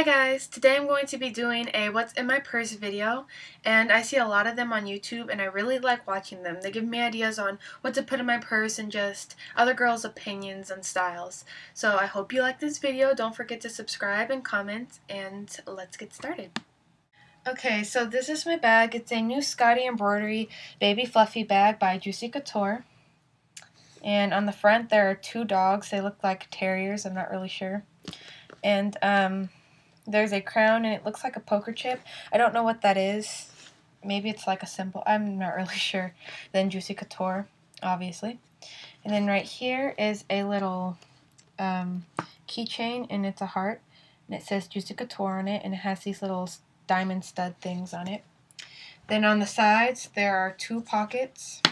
Hi guys! Today I'm going to be doing a what's in my purse video, and I see a lot of them on YouTube and I really like watching them. They give me ideas on what to put in my purse and just other girls' opinions and styles. So I hope you like this video. Don't forget to subscribe and comment, and let's get started. Okay, so this is my bag. It's a new Scotty embroidery baby fluffy bag by Juicy Couture. And on the front there are two dogs. They look like terriers, I'm not really sure. And there's a crown and it looks like a poker chip. I don't know what that is. Maybe it's like a symbol. I'm not really sure. Then Juicy Couture, obviously. And then right here is a little keychain and it's a heart. And it says Juicy Couture on it and it has these little diamond stud things on it. Then on the sides there are two pockets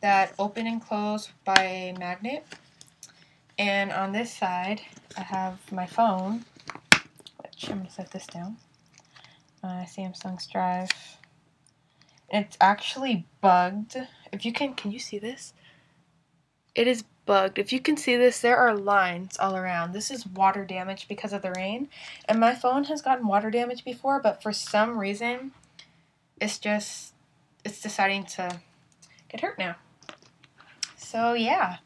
that open and close by a magnet. And on this side I have my phone. I'm going to set this down. Samsung's drive. It's actually bugged. If you can you see this? It is bugged. If you can see this, there are lines all around. This is water damage because of the rain. And my phone has gotten water damage before, but for some reason, it's deciding to get hurt now. So yeah.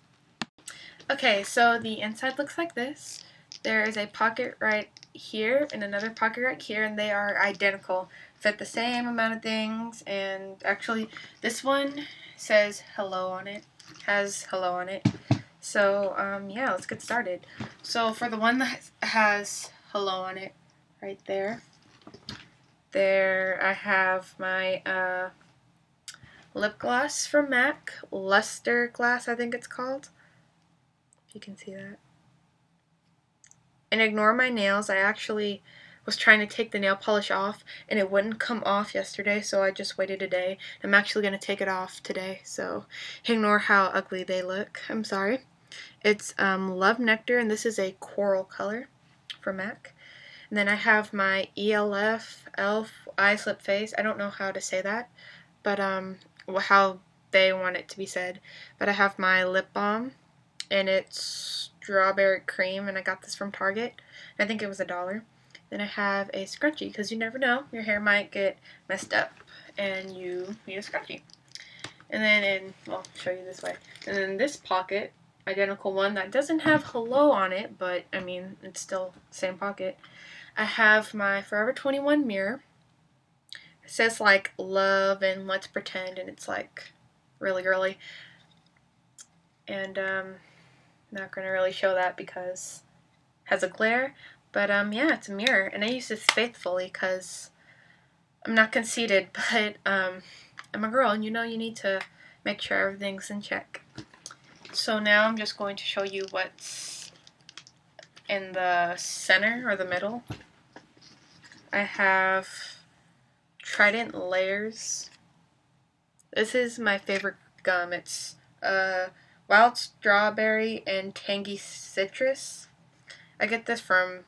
Okay, so the inside looks like this. There is a pocket right here and another pocket right here, and they are identical. Fit the same amount of things, and actually this one says hello on it, has hello on it. So yeah, let's get started. So for the one that has hello on it, right there I have my lip gloss from MAC, Luster Glass I think it's called, if you can see that. And ignore my nails. I actually was trying to take the nail polish off and it wouldn't come off yesterday, so I just waited a day. I'm actually going to take it off today, so ignore how ugly they look. I'm sorry. It's Love Nectar, and this is a coral color from MAC. And then I have my E.L.F. Eye Slip Face. I don't know how to say that, but how they want it to be said. But I have my lip balm, and it's strawberry cream, and I got this from Target. I think it was $1. Then I have a scrunchie, because you never know, your hair might get messed up and you need a scrunchie. And then I'll show you this way. And then this pocket, identical one that doesn't have hello on it, but I mean it's still the same pocket. I have my Forever 21 mirror. It says like love and let's pretend, and it's like really girly. And not going to really show that because it has a glare, but yeah, it's a mirror, and I use this faithfully because I'm not conceited, but I'm a girl, and you know you need to make sure everything's in check. So now I'm just going to show you what's in the center or the middle. I have Trident Layers. This is my favorite gum. It's wild strawberry and tangy citrus. I get this from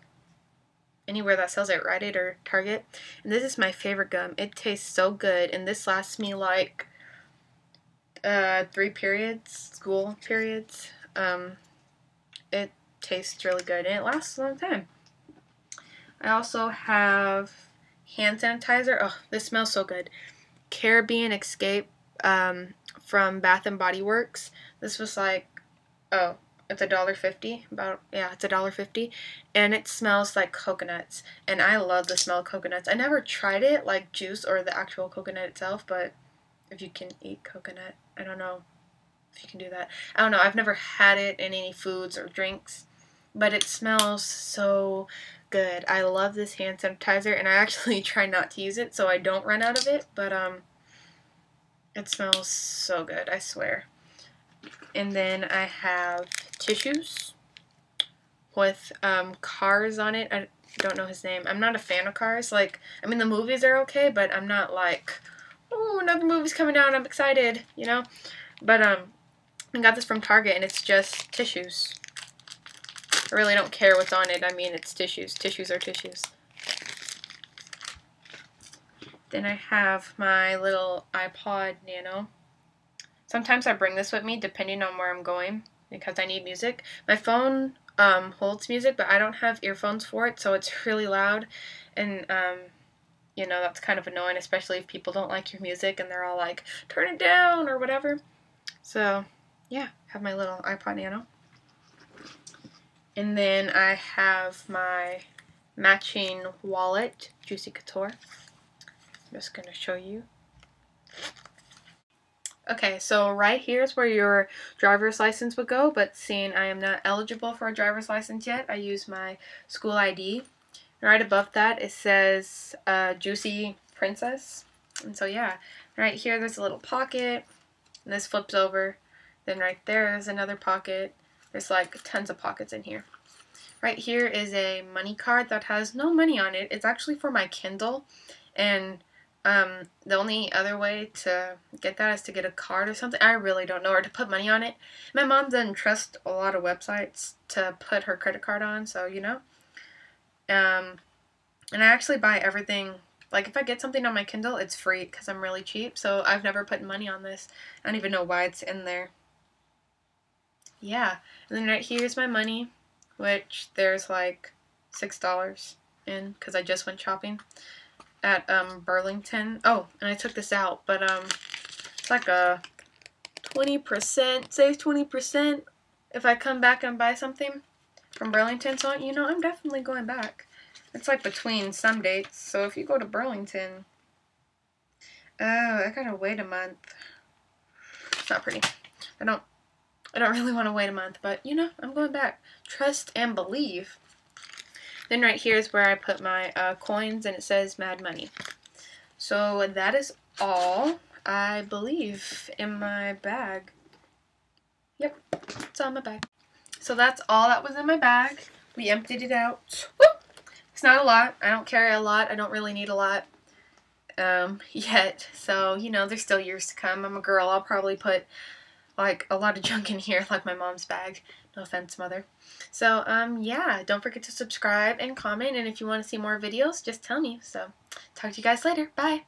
anywhere that sells it, Rite Aid or Target. And this is my favorite gum. It tastes so good, and this lasts me like 3 periods, school periods. It tastes really good, and it lasts a long time. I also have hand sanitizer. Oh, this smells so good. Caribbean Escape from Bath and Body Works. This was like, oh, it's $1.50. About, yeah, it's $1.50, and it smells like coconuts, and I love the smell of coconuts. I never tried it like juice or the actual coconut itself, but if you can eat coconut, I don't know if you can do that. I don't know. I've never had it in any foods or drinks, but it smells so good. I love this hand sanitizer, and I actually try not to use it so I don't run out of it, but it smells so good, I swear. And then I have tissues with Cars on it. I don't know his name. I'm not a fan of Cars. Like, I mean, the movies are okay, but I'm not like, oh, another movie's coming out, I'm excited, you know? But I got this from Target, and it's just tissues. I really don't care what's on it. I mean, it's tissues. Tissues are tissues. Then I have my little iPod Nano. Sometimes I bring this with me depending on where I'm going because I need music. My phone holds music, but I don't have earphones for it, so it's really loud, and you know, that's kind of annoying, especially if people don't like your music and they're all like, turn it down or whatever. So yeah, I have my little iPod Nano. And then I have my matching wallet, Juicy Couture. I'm just going to show you. Okay, so right here is where your driver's license would go, but seeing I am not eligible for a driver's license yet, I use my school ID. And right above that, it says Juicy Princess. And so yeah, right here there's a little pocket, and this flips over. Then right there is another pocket. There's like tons of pockets in here. Right here is a money card that has no money on it. It's actually for my Kindle, and the only other way to get that is to get a card or something. I really don't know, or to put money on it. My mom doesn't trust a lot of websites to put her credit card on, so you know. And I actually buy everything. Like, if I get something on my Kindle, it's free because I'm really cheap, so I've never put money on this. I don't even know why it's in there. Yeah, and then right here's my money, which there's like $6 in because I just went shopping at Burlington. Oh, and I took this out, but it's like a 20%, save 20% if I come back and buy something from Burlington. So, you know, I'm definitely going back. It's like between some dates, so if you go to Burlington, oh, I gotta wait a month. It's not pretty. I don't really want to wait a month, but you know, I'm going back. Trust and believe. Then right here is where I put my coins, and it says Mad Money. So that is all, I believe, in my bag. Yep, it's all in my bag. So that's all that was in my bag. We emptied it out. Woo! It's not a lot. I don't carry a lot. I don't really need a lot yet. So, you know, there's still years to come. I'm a girl. I'll probably put, like, a lot of junk in here, like my mom's bag. No offense, Mother. So, yeah, don't forget to subscribe and comment. And if you want to see more videos, just tell me. So, talk to you guys later. Bye.